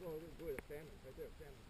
Whoa, look at the famine, right there, famine.